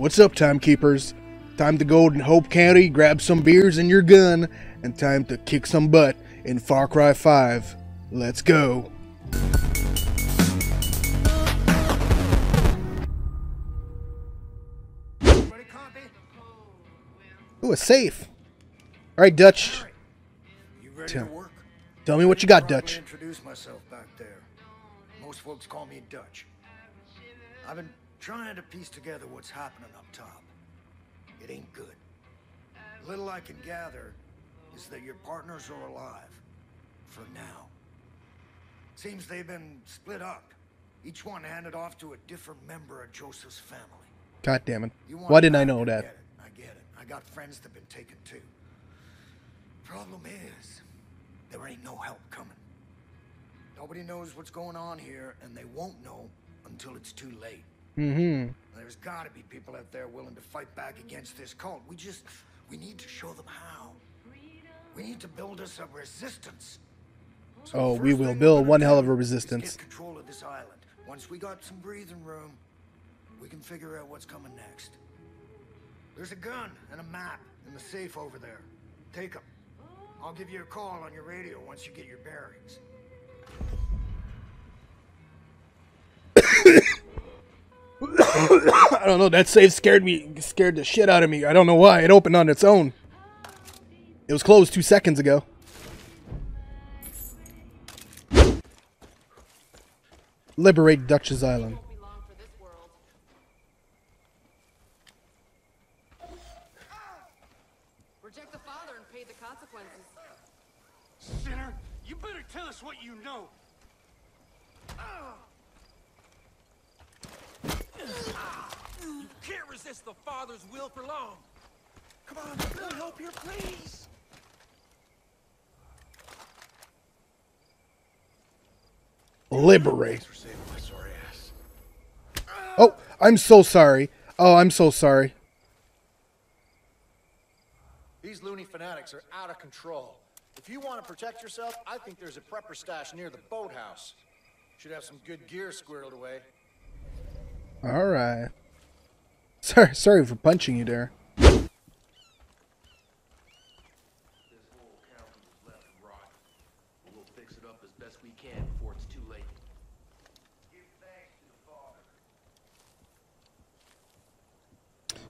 What's up, timekeepers? Time to go to Hope County, grab some beers and your gun, and time to kick some butt in Far Cry 5. Let's go. Ooh, a safe. All right, Dutch. You ready to work? Tell me what you got, Dutch. Introduce myself back there. Most folks call me Dutch. I've been trying to piece together what's happening up top. It ain't good. Little I can gather is that your partners are alive. For now. Seems they've been split up. Each one handed off to a different member of Joseph's family. God damn it. Why didn't I know that? I get it. I got friends that have been taken too. Problem is, there ain't no help coming. Nobody knows what's going on here, and they won't know until it's too late. Mm-hmm. There's got to be people out there willing to fight back against this cult. We need to show them how. We need to build us a resistance. So we will build one hell of a resistance. Get control of this island. Once we got some breathing room, we can figure out what's coming next. There's a gun and a map in the safe over there. Take them. I'll give you a call on your radio once you get your bearings. I don't know, that safe scared the shit out of me. I don't know why. It opened on its own. It was closed 2 seconds ago. Liberate Duchess Island. Reject the father and pay the consequences. Sinner, you better tell us what you know. You can't resist the father's will for long. Come on, let me help here, please. Liberate. Oh, I'm so sorry. Oh, I'm so sorry. These loony fanatics are out of control. If you want to protect yourself, I think there's a prepper stash near the boathouse. Should have some good gear squirreled away. All right. Sorry for punching you there. All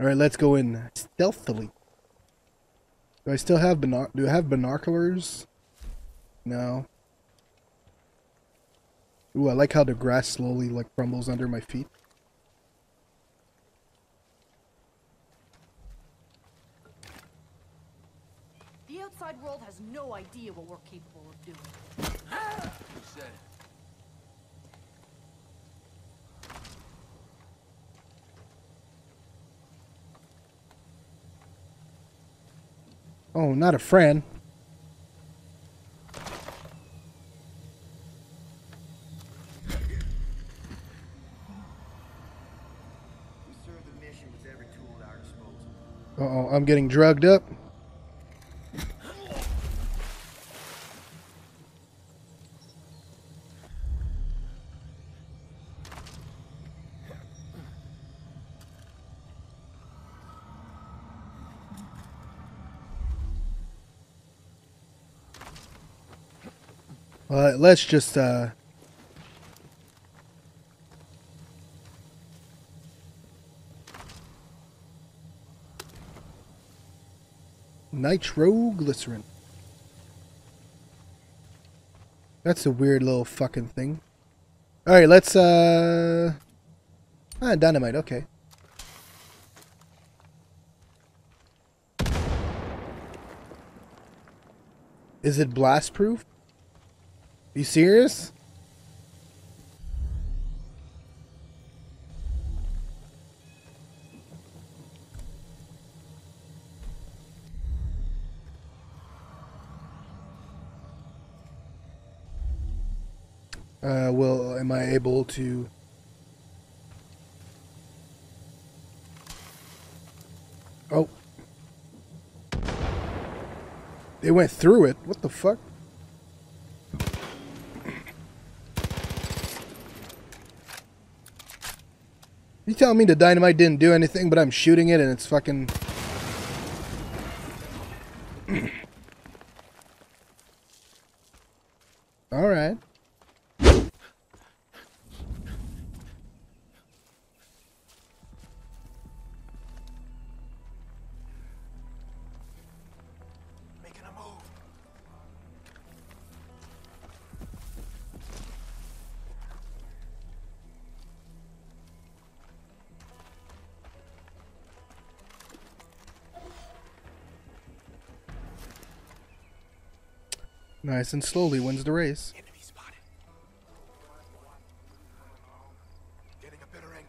right, let's go in stealthily. Do I still have binoculars? No. Ooh, I like how the grass slowly like crumbles under my feet. The outside world has no idea what we're capable of doing. You said it. Oh, not a friend. We serve the mission with every tool at our disposal. Uh-oh, I'm getting drugged up. Let's just, nitroglycerin. That's a weird little fucking thing. Alright, let's, dynamite, okay. Is it blast proof? You serious? Well, am I able to... Oh. They went through it. What the fuck? You telling me the dynamite didn't do anything, but I'm shooting it and it's fucking... All right. Nice and slowly wins the race. Enemy spotted. Getting a better angle.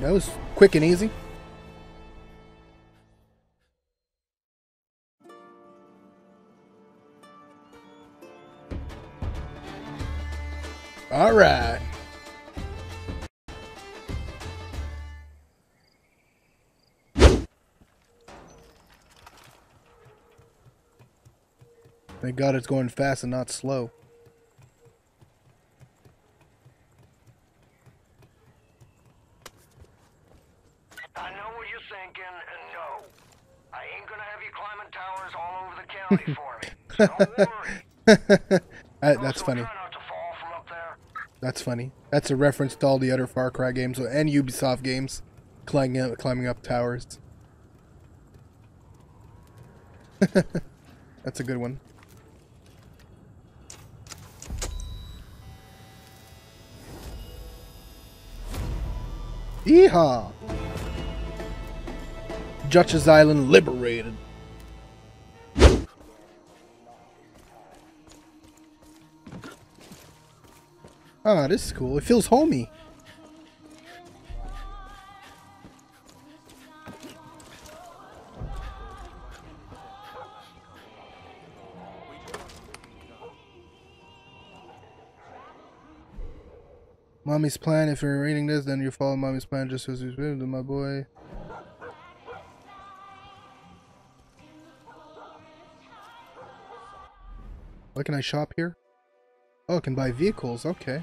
That was quick and easy. All right. Thank God it's going fast and not slow. That's funny. That's funny. That's a reference to all the other Far Cry games and Ubisoft games, climbing up towers. That's a good one. Yeehaw! Judge's Island liberated. Ah, this is cool. It feels homey. Mommy's plan. If you're reading this, then you follow Mommy's plan just as we've been with my boy. What can I shop here? Oh, I can buy vehicles. Okay.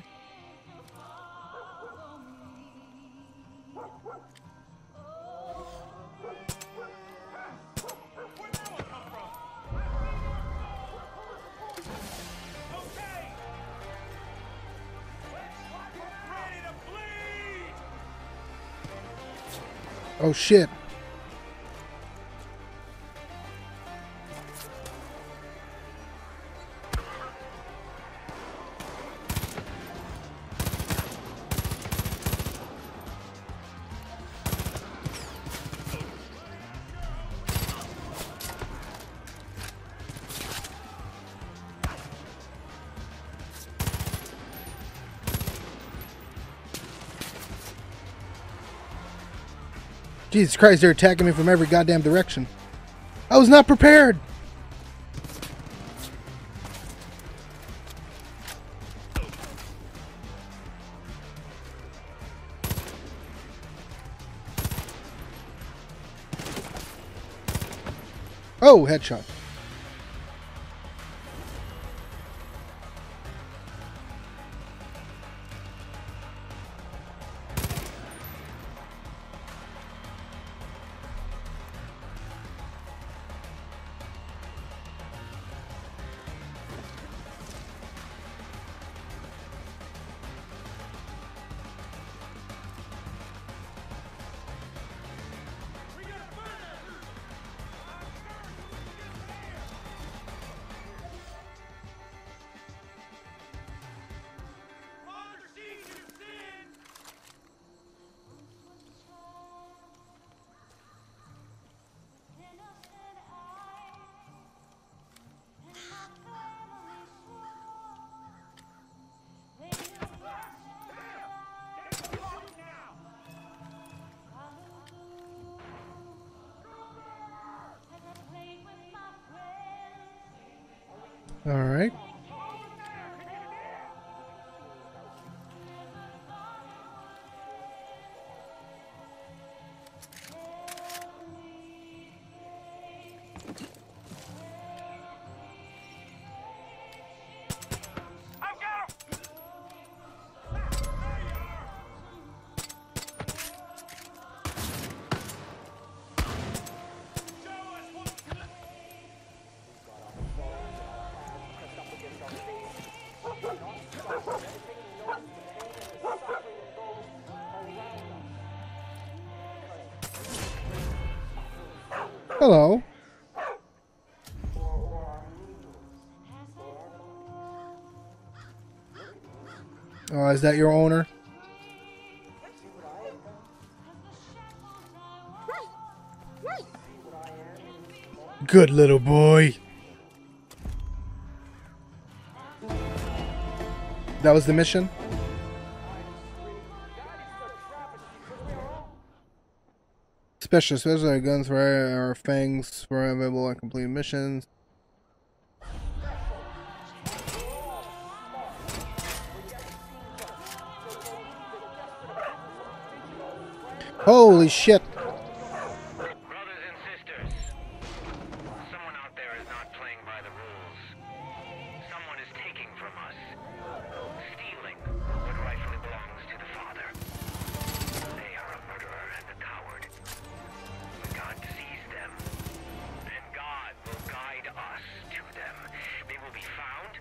Oh shit. Jesus Christ, they're attacking me from every goddamn direction. I was not prepared! Oh, headshot. Alright. Hello. Oh, is that your owner? Good little boy. That was the mission? Especially our guns for our fangs for available and complete missions. Holy shit! Brothers and sisters, someone out there is not playing by the rules. Someone is taking from us, stealing what rightfully belongs to the Father. They are a murderer and a coward. God sees them, and God will guide us to them. They will be found,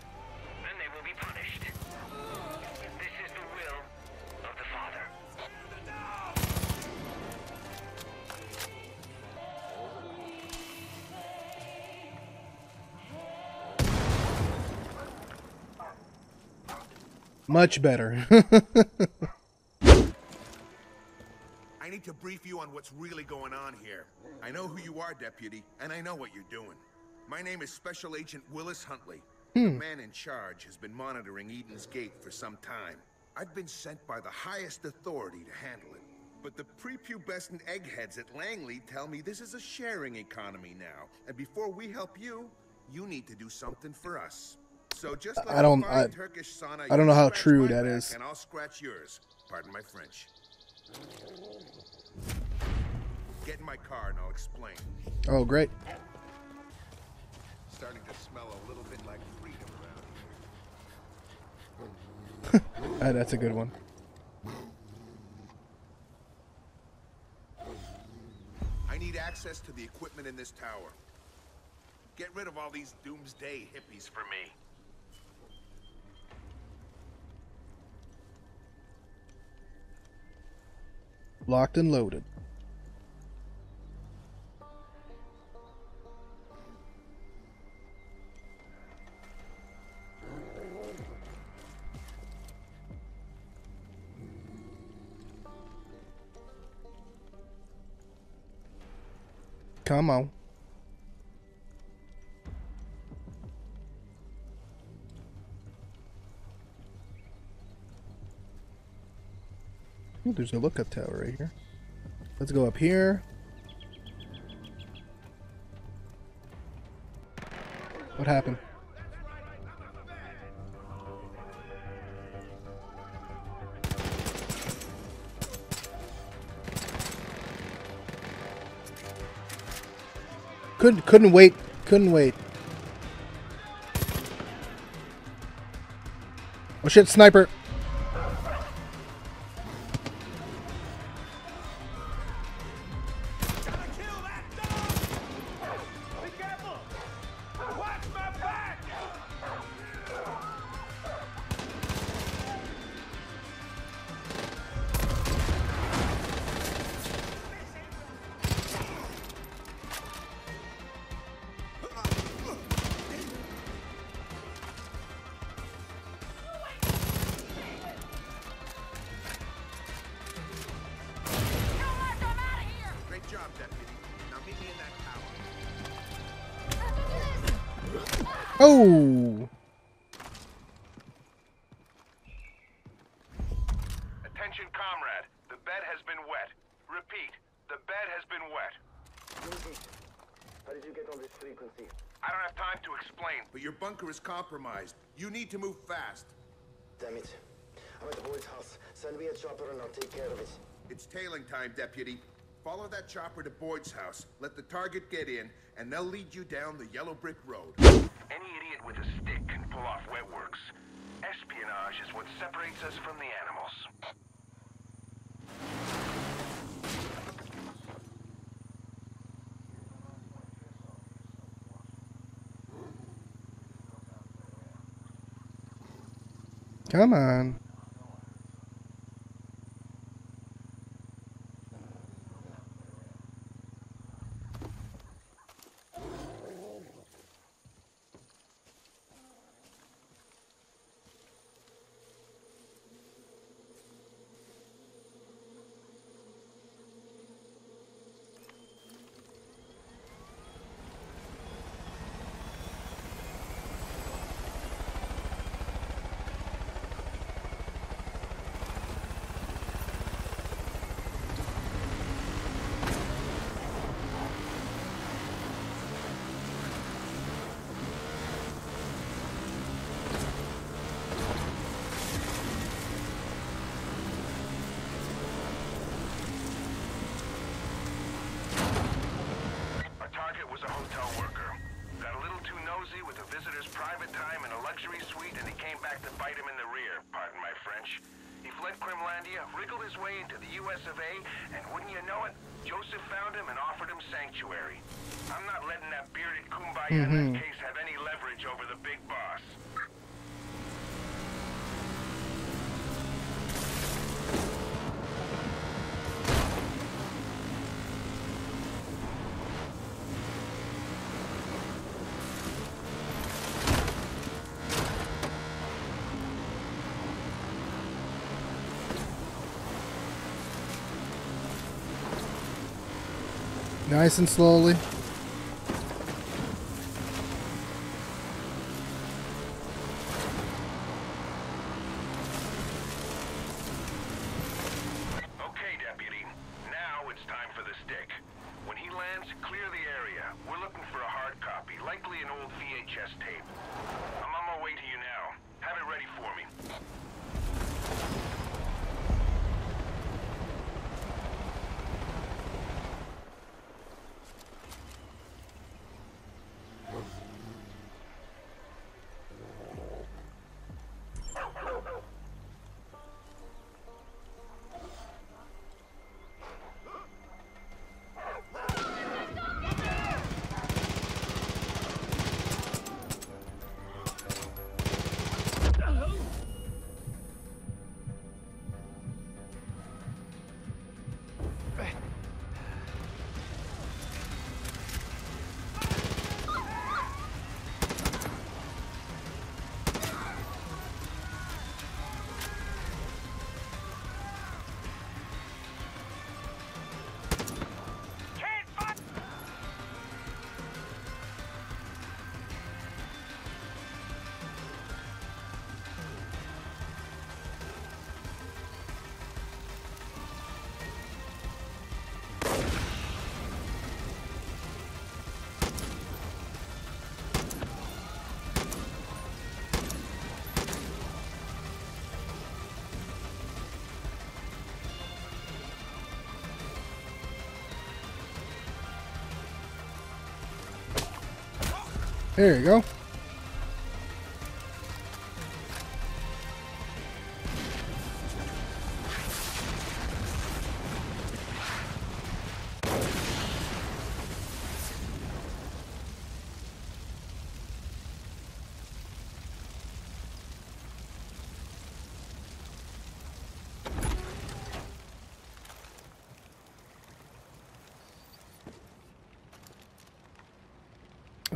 and they will be punished. This is the will of the Father. Much better. I need to brief you on what's really going on here. I know who you are, Deputy, and I know what you're doing. My name is Special Agent Willis Huntley. The man in charge has been monitoring Eden's Gate for some time. I've been sent by the highest authority to handle it. But the prepubescent eggheads at Langley tell me this is a sharing economy now. And before we help you, you need to do something for us. So just like a Turkish sauna, I don't know how true that is. And I'll scratch yours. Pardon my French. Get in my car and I'll explain. Oh, great. Starting to smell a little bit like freedom around here. Ah, that's a good one. I need access to the equipment in this tower. Get rid of all these doomsday hippies for me. Locked and loaded. Come on. Ooh, there's a lookup tower right here. Let's go up here. What happened? Couldn't wait. Couldn't wait. Oh shit, sniper. Oh! Attention, comrade. The bed has been wet. Repeat. The bed has been wet. How did you get on this frequency? I don't have time to explain, but your bunker is compromised. You need to move fast. Damn it. I'm at the Boyd's house. Send me a chopper and I'll take care of it. It's tailing time, Deputy. Follow that chopper to Boyd's house, let the target get in, and they'll lead you down the yellow brick road. Any idiot with a stick can pull off wet works. Espionage is what separates us from the animals. Come on. Nice and slowly. There you go.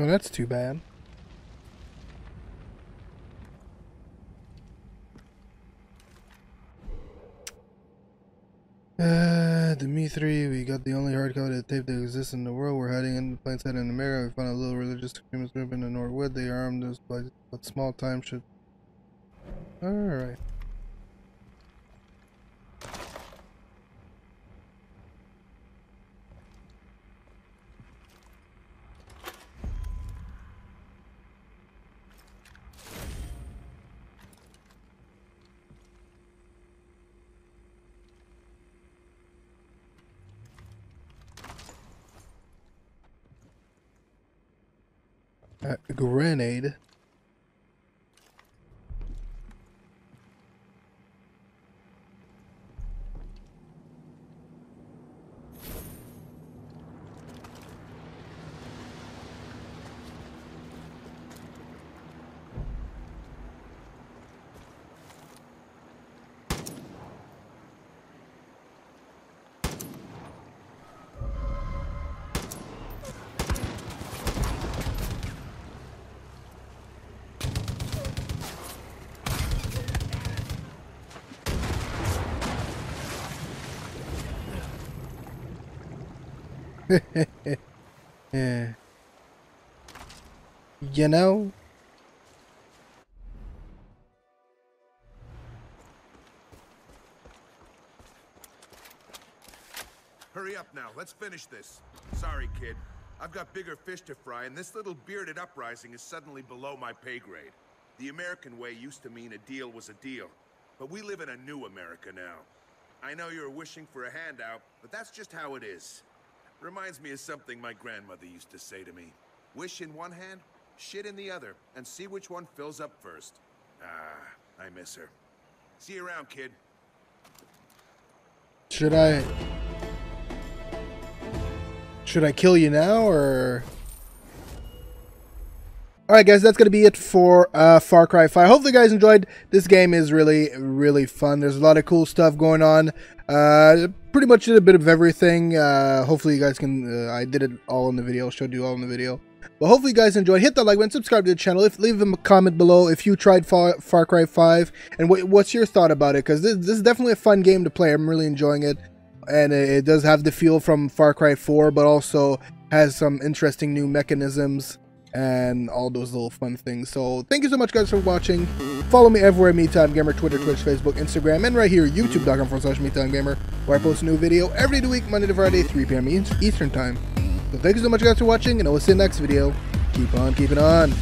Oh, that's too bad. The Me 3, we got the only hard copy of the tape that exists in the world. We're hiding in plain sight in America. We found a little religious extremist group in the Northwood. They armed us but small time should. Alright. a grenade. Yeah. You know? Hurry up now, let's finish this. Sorry, kid. I've got bigger fish to fry, and this little bearded uprising is suddenly below my pay grade. The American way used to mean a deal was a deal, but we live in a new America now. I know you're wishing for a handout, but that's just how it is. Reminds me of something my grandmother used to say to me. Wish in one hand, shit in the other, and see which one fills up first. Ah, I miss her. See you around, kid. Should I kill you now, or... Alright guys, that's going to be it for Far Cry 5. Hopefully you guys enjoyed. This game is really, really fun. There's a lot of cool stuff going on. Pretty much did a bit of everything. Hopefully you guys can... I did it all in the video. Showed you all in the video. But hopefully you guys enjoyed. Hit that like button. Subscribe to the channel. Leave them a comment below if you tried Far Cry 5. And what's your thought about it? Because this is definitely a fun game to play. I'm really enjoying it. And it does have the feel from Far Cry 4. But also has some interesting new mechanisms. And all those little fun things. So thank you so much guys for watching. Follow me everywhere, Me Time Gamer, Twitter, Twitch, Facebook, Instagram, and right here, youtube.com/MeTimeGamer, where I post a new video every week, Monday to Friday, 3 p.m. Eastern Time. So thank you so much guys for watching, and I will see you next video. Keep on keeping on.